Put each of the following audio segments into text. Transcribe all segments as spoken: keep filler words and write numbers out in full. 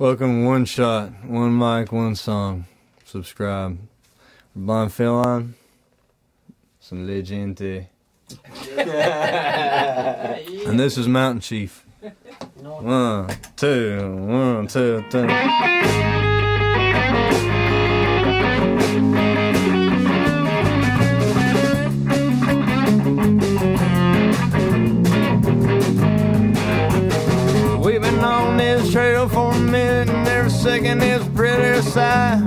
Welcome One Shot, One Mic, One Song. Subscribe. Blind Feline, some legende. And this is Mountain Chief. One, two, one, two, three. Second is pretty side.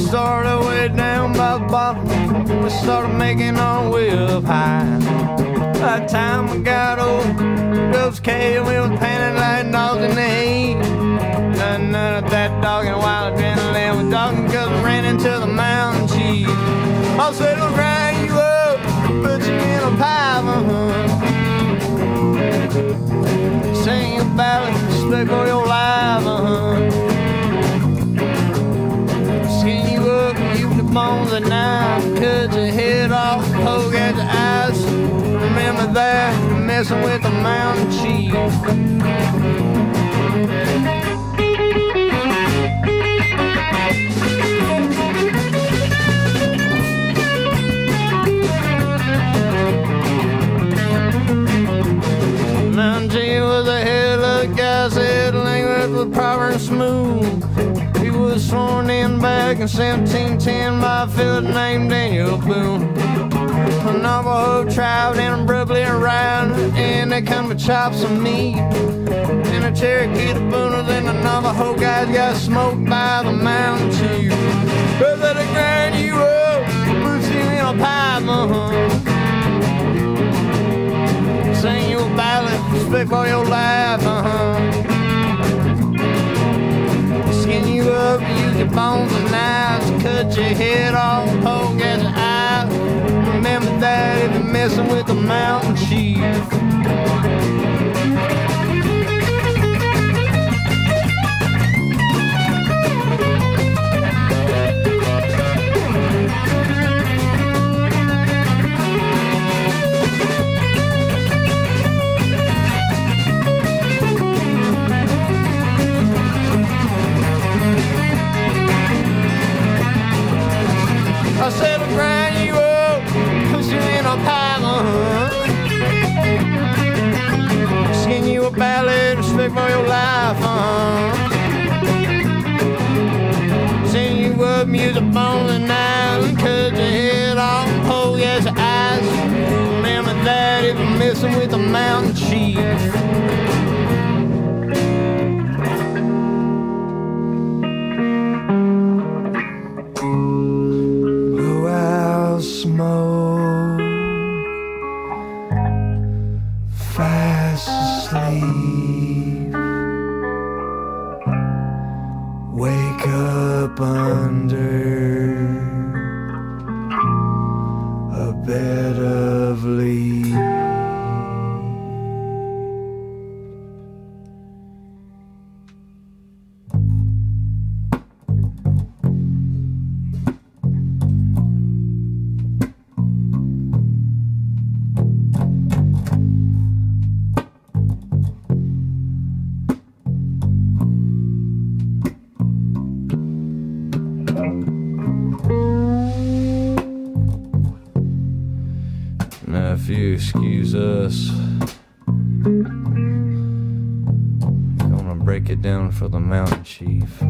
Started way down by the bottom, we started making our way up high. By the time we got old, Dubs came, we was painted like dogs in the heat. None, none of that dog and wild adrenaline. We're dogging cause we ran into the Mountain Chief. I said we'll grind you up, put you in a pile of uh-huh. Sing a ballad, stick for your life, uh-huh. Bones and knife, cut your head off, poke at your eyes. Remember that, messing with the Mountain Chief. Sworn in back in seventeen ten by a fella named Daniel Boone. A Navajo tribe then abruptly arrived, and they come to chop some meat. And the Cherokee, the Booners, and the Navajo guys got smoked by the Mountain Chief. Brother, they grind you up, put you in a pie, uh-huh. Sing your ballad, respect for your life, uh-huh. Skin you up, use your bones and knives, cut your head off, poke at your eyes. Remember that if you're messing with the Mountain Chief. I said I'll grind you up, put you in a pile, uh-huh. Skin you a ballad, respect for your life, uh-huh. Sing you up, music, bones and knives, cut your head off, poke at your eyes. Remember that if you're messing with the Mountain Chief. Smoke, fast asleep, wake up under a bed of leaves. Now, if you excuse us, I'm gonna break it down for the Mountain Chief.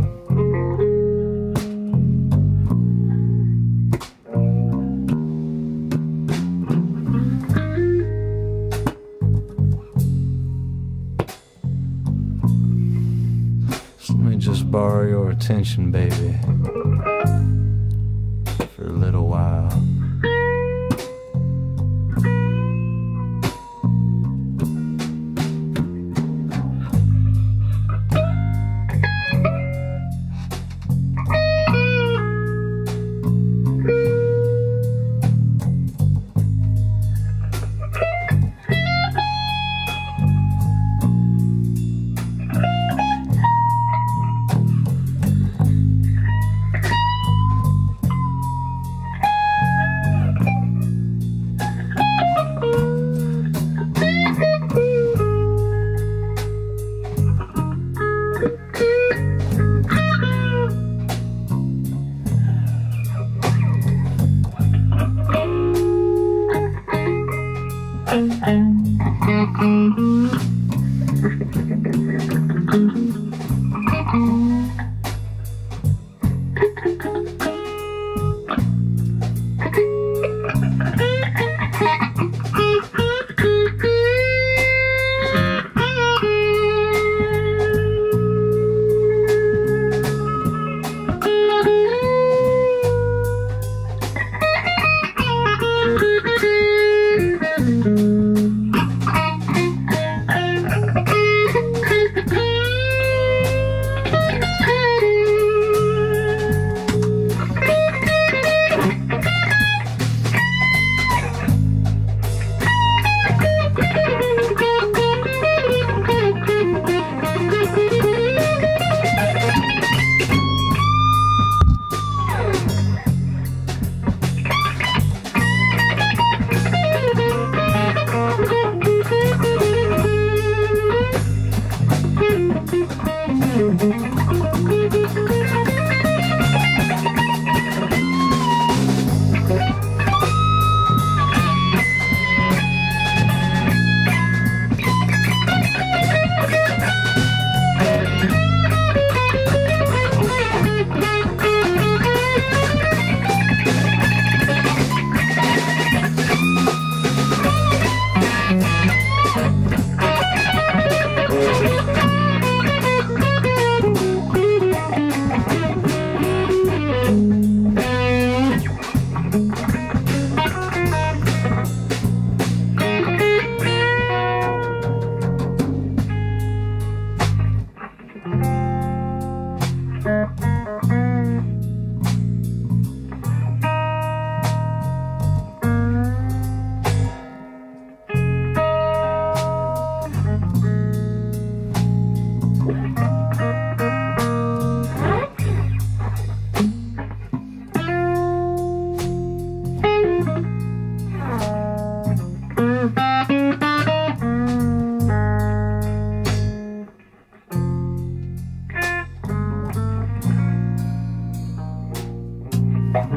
So let me just borrow your attention, baby, for a little while.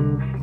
Thank you.